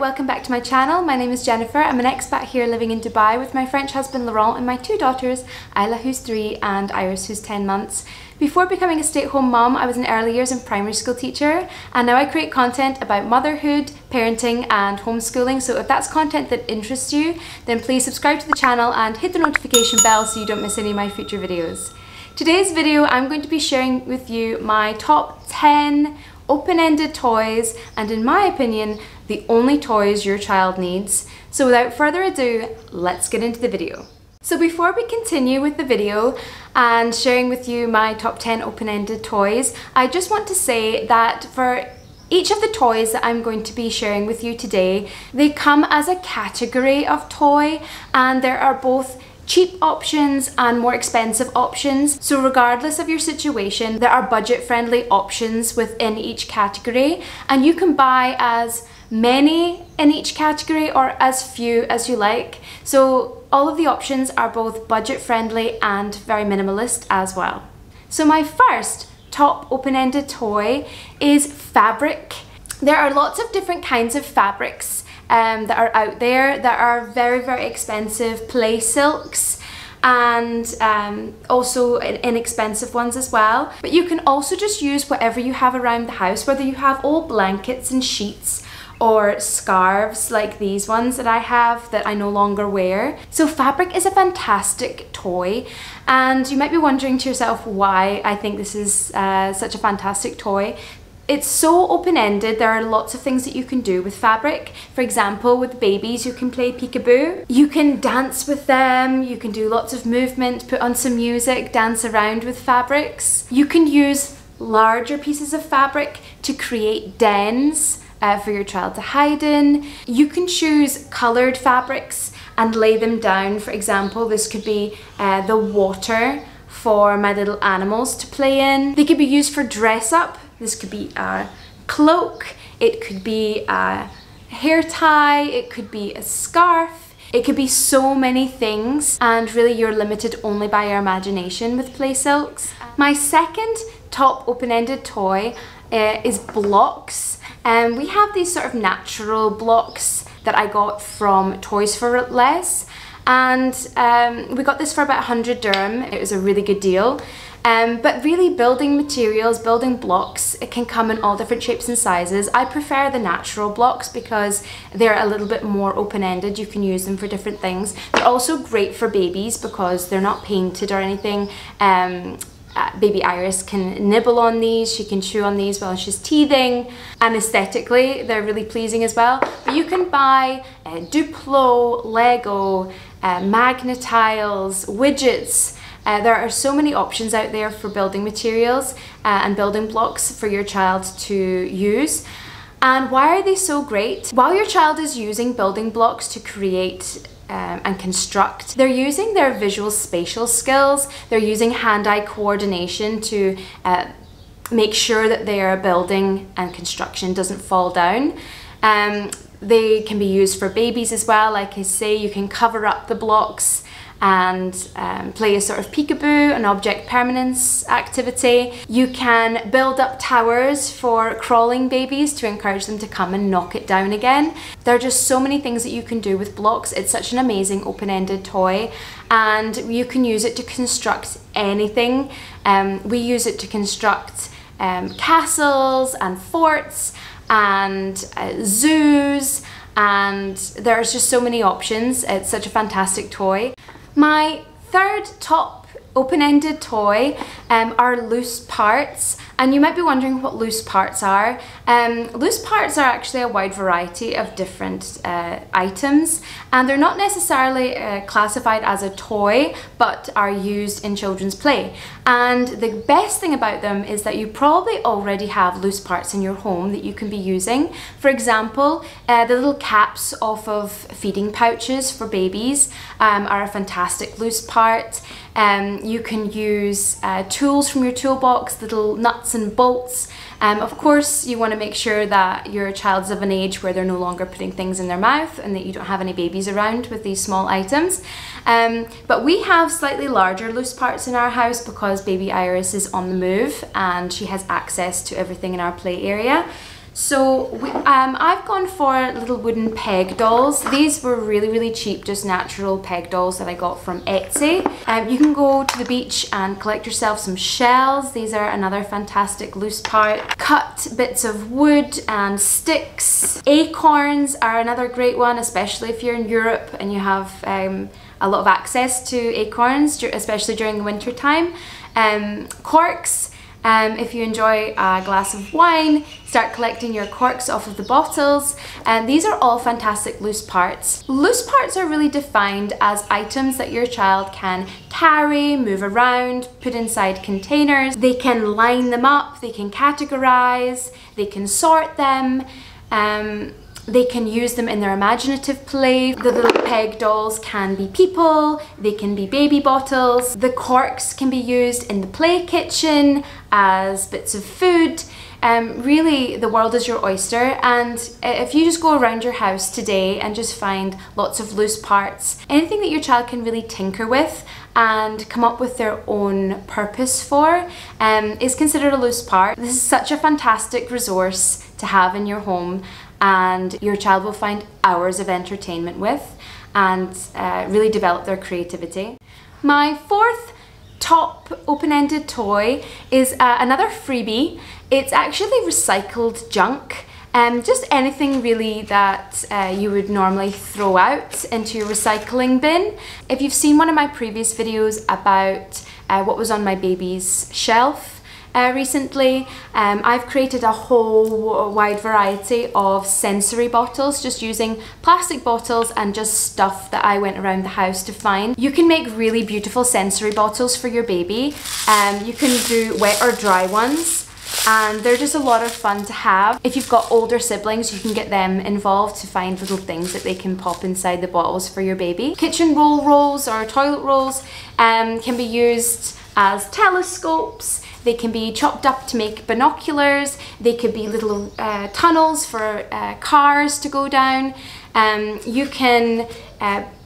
welcome back to my channel. My name is Jennifer. I'm an expat here living in Dubai with my French husband Laurent and my two daughters, Isla, who's 3 and Iris, who's 10 months. Before becoming a stay-at-home mum, I was an early years and primary school teacher, and now I create content about motherhood, parenting and homeschooling, so if that's content that interests you, then please subscribe to the channel and hit the notification bell so you don't miss any of my future videos. Today's video, I'm going to be sharing with you my top 10 open-ended toys, and in my opinion, the only toys your child needs. So without further ado, let's get into the video. So before we continue with the video and sharing with you my top 10 open-ended toys, I just want to say that for each of the toys that I'm going to be sharing with you today, they come as a category of toy, and there are both cheap options and more expensive options. So regardless of your situation, there are budget-friendly options within each category, and you can buy as many in each category or as few as you like. So all of the options are both budget-friendly and very minimalist as well. So my first top open-ended toy is fabric. There are lots of different kinds of fabrics that are out there that are very, very expensive play silks and also inexpensive ones as well. But you can also just use whatever you have around the house, whether you have old blankets and sheets or scarves like these ones that I have that I no longer wear. So fabric is a fantastic toy, and you might be wondering to yourself why I think this is such a fantastic toy. It's so open-ended, there are lots of things that you can do with fabric. For example, with babies you can play peekaboo, you can dance with them, you can do lots of movement, put on some music, dance around with fabrics. You can use larger pieces of fabric to create dens for your child to hide in. You can choose coloured fabrics and lay them down. For example, this could be the water for my little animals to play in. They could be used for dress up. This could be a cloak, it could be a hair tie, it could be a scarf, it could be so many things, and really you're limited only by your imagination with play silks. My second top open-ended toy is blocks, and we have these sort of natural blocks that I got from Toys for Less, and we got this for about 100 dirham, it was a really good deal. But really building materials, building blocks, it can come in all different shapes and sizes. I prefer the natural blocks because they're a little bit more open-ended. You can use them for different things. They're also great for babies because they're not painted or anything. Baby Iris can nibble on these, she can chew on these while she's teething, and aesthetically they're really pleasing as well. But you can buy Duplo, Lego, Magna tiles, widgets. There are so many options out there for building materials and building blocks for your child to use. And why are they so great? While your child is using building blocks to create and construct, they're using their visual spatial skills, they're using hand-eye coordination to make sure that their building and construction doesn't fall down. They can be used for babies as well. Like I say, you can cover up the blocks and play a sort of peekaboo, an object permanence activity. You can build up towers for crawling babies to encourage them to come and knock it down again. There are just so many things that you can do with blocks. It's such an amazing open-ended toy, and you can use it to construct anything. We use it to construct castles and forts and zoos, and there's just so many options. It's such a fantastic toy. My third top open-ended toy are loose parts, and you might be wondering what loose parts are. Loose parts are actually a wide variety of different items, and they're not necessarily classified as a toy but are used in children's play. And the best thing about them is that you probably already have loose parts in your home that you can be using. For example, the little caps off of feeding pouches for babies are a fantastic loose part. You can use tools from your toolbox, little nuts and bolts. Of course, you want to make sure that your child's of an age where they're no longer putting things in their mouth and that you don't have any babies around with these small items. But we have slightly larger loose parts in our house because baby Iris is on the move and she has access to everything in our play area. So I've gone for little wooden peg dolls. These were really cheap, just natural peg dolls that I got from Etsy. You can go to the beach and collect yourself some shells. These are another fantastic loose part. Cut bits of wood and sticks. Acorns are another great one, especially if you're in Europe and you have a lot of access to acorns, especially during the winter time. Corks. If you enjoy a glass of wine, start collecting your corks off of the bottles. And these are all fantastic loose parts. Loose parts are really defined as items that your child can carry, move around, put inside containers. They can line them up, they can categorize, they can sort them. They can use them in their imaginative play. The little peg dolls can be people, they can be baby bottles. The corks can be used in the play kitchen as bits of food. Really, the world is your oyster, and if you just go around your house today and just find lots of loose parts, anything that your child can really tinker with and come up with their own purpose for is considered a loose part. This is such a fantastic resource to have in your home, and your child will find hours of entertainment with and really develop their creativity. My fourth top open-ended toy is another freebie. It's actually recycled junk. Just anything really that you would normally throw out into your recycling bin. If you've seen one of my previous videos about what was on my baby's shelf, recently, I've created a whole wide variety of sensory bottles, just using plastic bottles and just stuff that I went around the house to find. You can make really beautiful sensory bottles for your baby. You can do wet or dry ones, and they're just a lot of fun to have. If you've got older siblings, you can get them involved to find little things that they can pop inside the bottles for your baby. Kitchen roll rolls or toilet rolls can be used as telescopes. They can be chopped up to make binoculars. They could be little tunnels for cars to go down. You can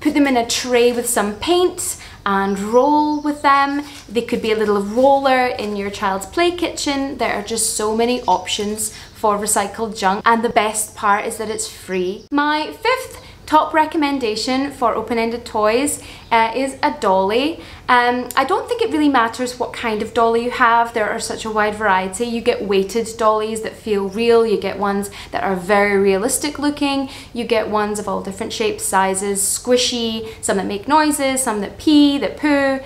put them in a tray with some paint and roll with them. They could be a little roller in your child's play kitchen. There are just so many options for recycled junk, and the best part is that it's free. My fifth top recommendation for open-ended toys is a dolly. I don't think it really matters what kind of dolly you have. There are such a wide variety. You get weighted dollies that feel real. You get ones that are very realistic looking. You get ones of all different shapes, sizes, squishy, some that make noises, some that pee, that poo,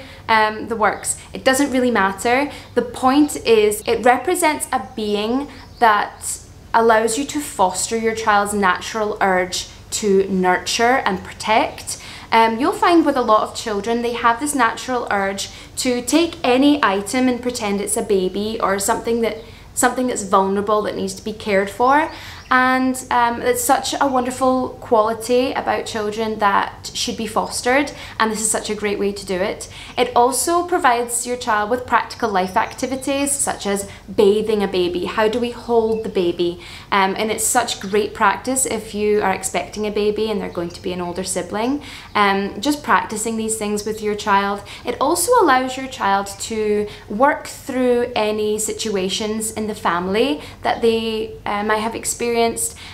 the works. It doesn't really matter. The point is it represents a being that allows you to foster your child's natural urge to nurture and protect. You'll find with a lot of children, they have this natural urge to take any item and pretend it's a baby or something that's vulnerable, that needs to be cared for. And it's such a wonderful quality about children that should be fostered, and this is such a great way to do it. It also provides your child with practical life activities such as bathing a baby. How do we hold the baby? And it's such great practice if you are expecting a baby and they're going to be an older sibling. Just practicing these things with your child. It also allows your child to work through any situations in the family that they might have experienced.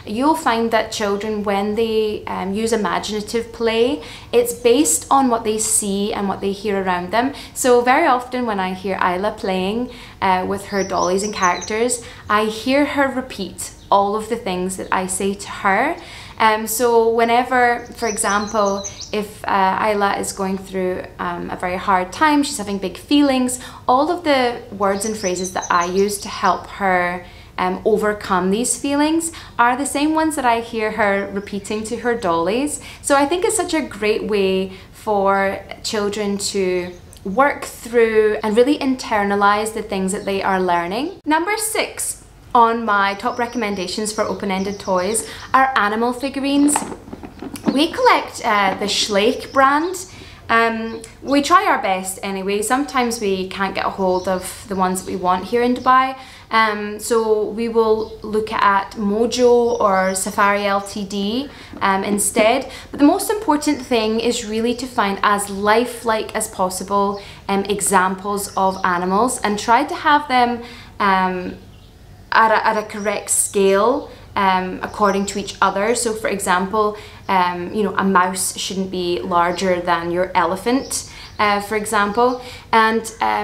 You'll find that children, when they use imaginative play, it's based on what they see and what they hear around them. So very often when I hear Isla playing with her dollies and characters, I hear her repeat all of the things that I say to her. So whenever, for example, if Isla is going through a very hard time, she's having big feelings, all of the words and phrases that I use to help her overcome these feelings are the same ones that I hear her repeating to her dollies. So I think it's such a great way for children to work through and really internalize the things that they are learning. Number six on my top recommendations for open-ended toys are animal figurines. We collect the Schleich brand. We try our best anyway. Sometimes we can't get a hold of the ones that we want here in Dubai. So we will look at Mojo or Safari LTD instead. But the most important thing is really to find as lifelike as possible examples of animals and try to have them at a correct scale according to each other. So for example, you know, a mouse shouldn't be larger than your elephant, for example. And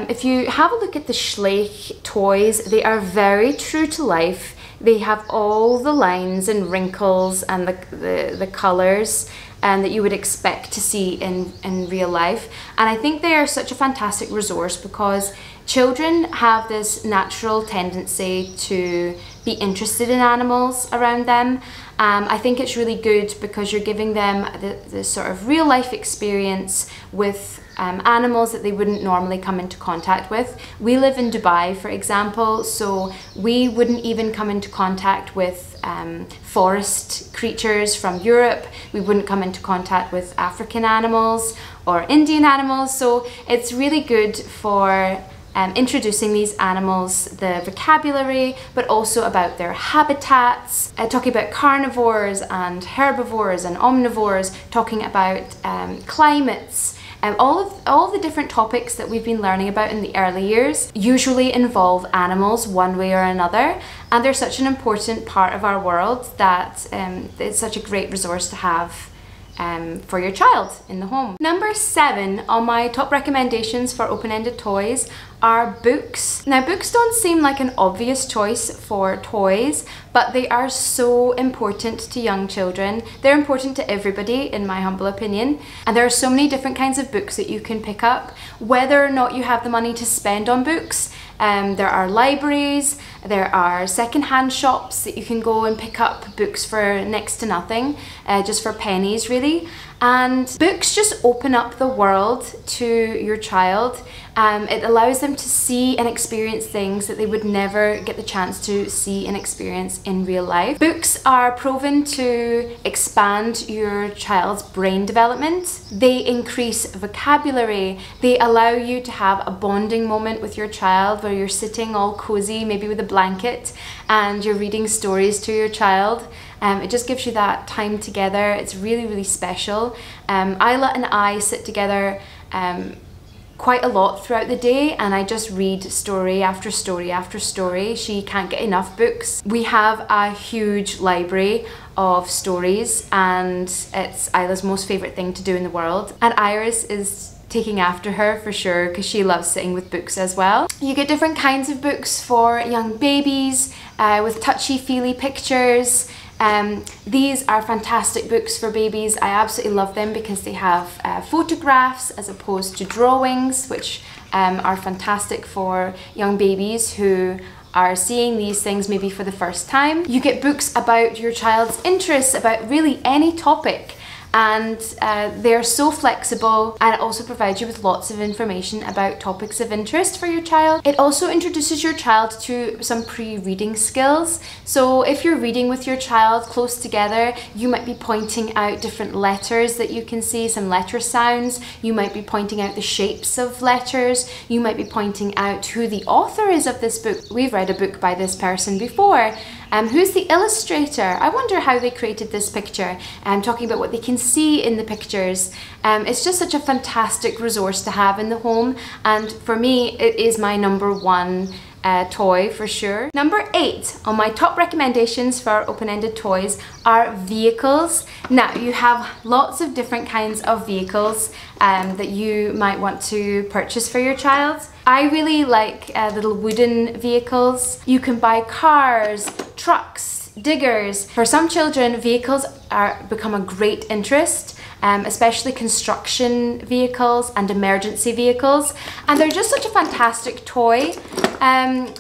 if you have a look at the Schleich toys, they are very true to life. They have all the lines and wrinkles and the colors and that you would expect to see in real life. And I think they are such a fantastic resource because children have this natural tendency to be interested in animals around them. I think it's really good because you're giving them the sort of real life experience with animals that they wouldn't normally come into contact with. We live in Dubai, for example, so we wouldn't even come into contact with forest creatures from Europe. We wouldn't come into contact with African animals or Indian animals. So it's really good for introducing these animals, the vocabulary, but also about their habitats, talking about carnivores and herbivores and omnivores, talking about climates, and all the different topics that we've been learning about in the early years usually involve animals one way or another, and they're such an important part of our world that it's such a great resource to have for your child in the home. Number 7 on my top recommendations for open-ended toys are books. Now, books don't seem like an obvious choice for toys, but they are so important to young children. They're important to everybody, in my humble opinion. And there are so many different kinds of books that you can pick up, whether or not you have the money to spend on books. There are libraries, there are second-hand shops that you can go and pick up books for next to nothing, just for pennies really. And books just open up the world to your child. It allows them to see and experience things that they would never get the chance to see and experience in real life. Books are proven to expand your child's brain development. They increase vocabulary. They allow you to have a bonding moment with your child where you're sitting all cozy, maybe with a blanket, and you're reading stories to your child. It just gives you that time together. It's really, really special. Isla and I sit together quite a lot throughout the day, and I just read story after story after story. She can't get enough books. We have a huge library of stories, and it's Isla's most favourite thing to do in the world. And Iris is taking after her for sure because she loves sitting with books as well. You get different kinds of books for young babies with touchy-feely pictures. These are fantastic books for babies. I absolutely love them because they have photographs as opposed to drawings, which are fantastic for young babies who are seeing these things maybe for the first time. You get books about your child's interests, about really any topic, and they're so flexible, and it also provides you with lots of information about topics of interest for your child. It also introduces your child to some pre-reading skills. So if you're reading with your child close together, you might be pointing out different letters that you can see, some letter sounds. You might be pointing out the shapes of letters. You might be pointing out who the author is of this book. We've read a book by this person before. Who's the illustrator? I wonder how they created this picture. Talking about what they can see in the pictures. It's just such a fantastic resource to have in the home, and for me it is my number one toy for sure. Number 8 on my top recommendations for open-ended toys are vehicles. Now, you have lots of different kinds of vehicles that you might want to purchase for your child. I really like little wooden vehicles. You can buy cars, trucks, diggers. For some children, vehicles become a great interest, especially construction vehicles and emergency vehicles. And they're just such a fantastic toy.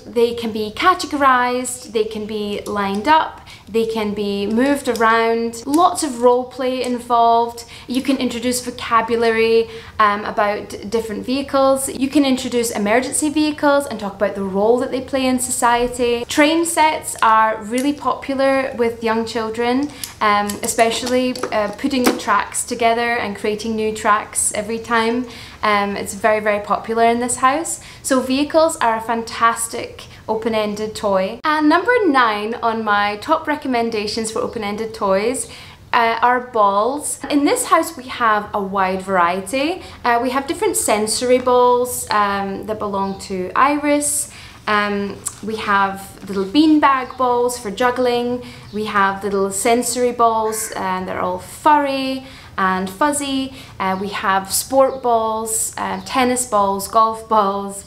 They can be categorized, they can be lined up, they can be moved around, lots of role play involved. You can introduce vocabulary about different vehicles. You can introduce emergency vehicles and talk about the role that they play in society. Train sets are really popular with young children, especially putting the tracks together and creating new tracks every time. It's very, very popular in this house. So vehicles are a fantastic open-ended toy. And number 9 on my top recommendations for open-ended toys are balls. In this house we have a wide variety. We have different sensory balls that belong to Iris. We have little beanbag balls for juggling. We have little sensory balls, and they're all furry and fuzzy. We have sport balls, tennis balls, golf balls,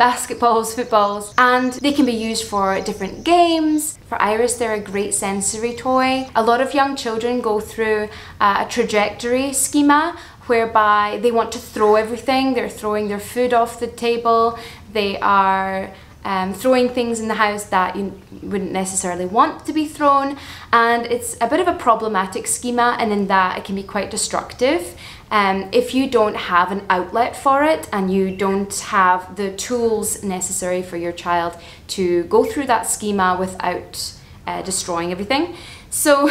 basketballs, footballs, and they can be used for different games. For Iris, they're a great sensory toy. A lot of young children go through a trajectory schema whereby they want to throw everything. They're throwing their food off the table. They are throwing things in the house that you wouldn't necessarily want to be thrown, and it's a bit of a problematic schema, and in that it can be quite destructive. If you don't have an outlet for it and you don't have the tools necessary for your child to go through that schema without destroying everything. So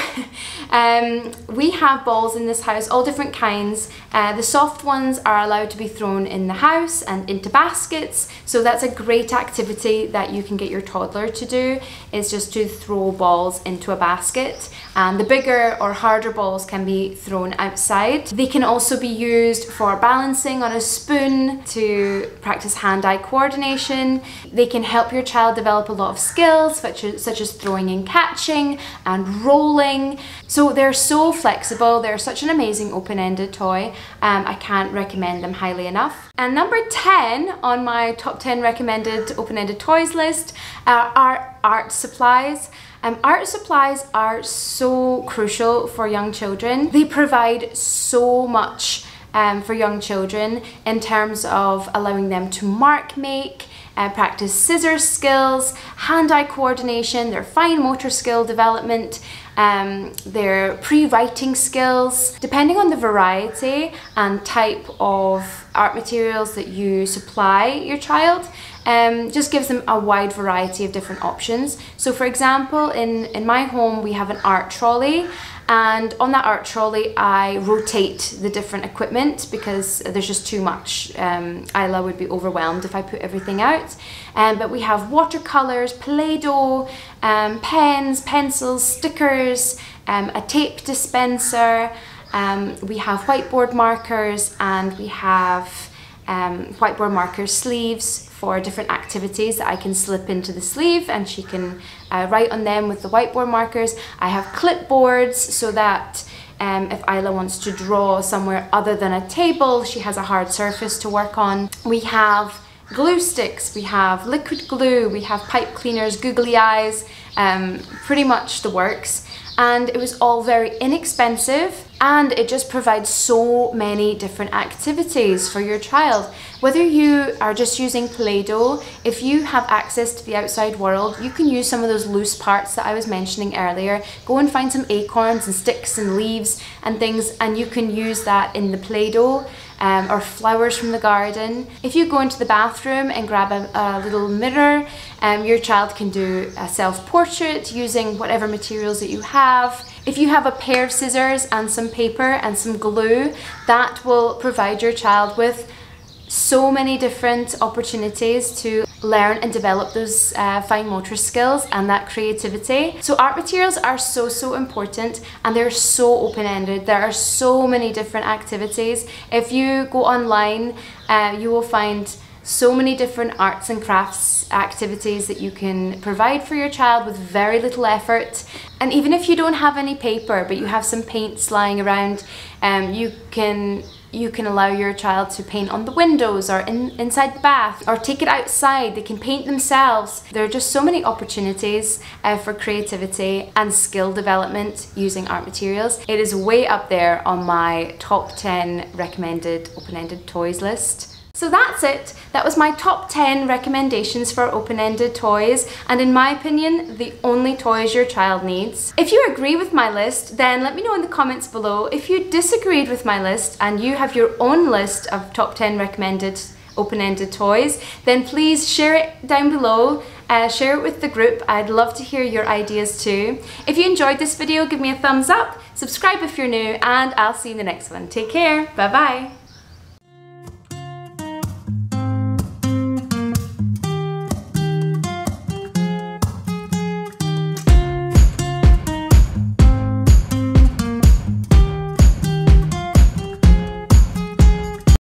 we have balls in this house, all different kinds. The soft ones are allowed to be thrown in the house and into baskets. So that's a great activity that you can get your toddler to do, is just to throw balls into a basket. And the bigger or harder balls can be thrown outside. They can also be used for balancing on a spoon to practice hand-eye coordination. They can help your child develop a lot of skills, such as throwing and catching and rolling. So they're so flexible. They're such an amazing open-ended toy. I can't recommend them highly enough. And number 10 on my top 10 recommended open-ended toys list are art supplies. Art supplies are so crucial for young children. They provide so much for young children in terms of allowing them to mark make, practice scissors skills, hand-eye coordination, their fine motor skill development, their pre-writing skills. Depending on the variety and type of art materials that you supply your child, just gives them a wide variety of different options. So for example, in my home we have an art trolley, and on that art trolley I rotate the different equipment because there's just too much. Isla would be overwhelmed if I put everything out. But we have watercolors, Play-Doh, pens, pencils, stickers, a tape dispenser, we have whiteboard markers, and we have whiteboard marker sleeves for different activities that I can slip into the sleeve and she can write on them with the whiteboard markers. I have clipboards so that if Isla wants to draw somewhere other than a table, she has a hard surface to work on. We have glue sticks, we have liquid glue, we have pipe cleaners, googly eyes, pretty much the works. And it was all very inexpensive, and it just provides so many different activities for your child. Whether you are just using Play-Doh, if you have access to the outside world, you can use some of those loose parts that I was mentioning earlier. Go and find some acorns and sticks and leaves and things, and you can use that in the Play-Doh. Or flowers from the garden. If you go into the bathroom and grab a little mirror, your child can do a self-portrait using whatever materials that you have. If you have a pair of scissors and some paper and some glue, that will provide your child with so many different opportunities to learn and develop those fine motor skills and that creativity. So art materials are so important, and they're so open-ended. There are so many different activities. If you go online, you will find so many different arts and crafts activities that you can provide for your child with very little effort. And even if you don't have any paper but you have some paints lying around, you can allow your child to paint on the windows or inside the bath, or take it outside. They can paint themselves. There are just so many opportunities for creativity and skill development using art materials. It is way up there on my top 10 recommended open-ended toys list. So that's it. That was my top 10 recommendations for open-ended toys, and in my opinion, the only toys your child needs. If you agree with my list, then let me know in the comments below. If you disagreed with my list and you have your own list of top 10 recommended open-ended toys, then please share it down below. Share it with the group. I'd love to hear your ideas too. If you enjoyed this video, give me a thumbs up, subscribe if you're new, and I'll see you in the next one. Take care. Bye-bye.